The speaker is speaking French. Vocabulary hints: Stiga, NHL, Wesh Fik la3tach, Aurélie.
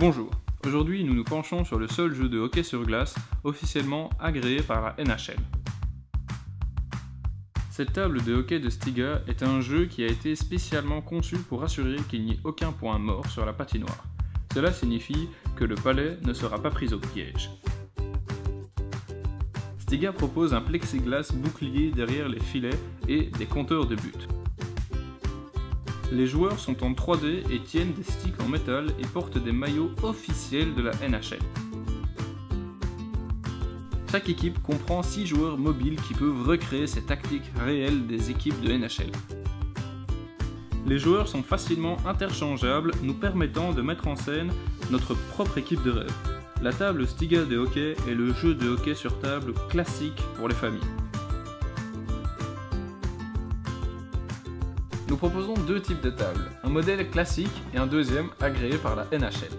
Bonjour, aujourd'hui nous nous penchons sur le seul jeu de hockey sur glace officiellement agréé par la NHL. Cette table de hockey de Stiga est un jeu qui a été spécialement conçu pour assurer qu'il n'y ait aucun point mort sur la patinoire. Cela signifie que le palais ne sera pas pris au piège. Stiga propose un plexiglas bouclier derrière les filets et des compteurs de but. Les joueurs sont en 3D et tiennent des sticks en métal et portent des maillots officiels de la NHL. Chaque équipe comprend 6 joueurs mobiles qui peuvent recréer ces tactiques réelles des équipes de NHL. Les joueurs sont facilement interchangeables, nous permettant de mettre en scène notre propre équipe de rêve. La table Stiga de hockey est le jeu de hockey sur table classique pour les familles. Nous proposons deux types de tables, un modèle classique et un deuxième agréé par la NHL.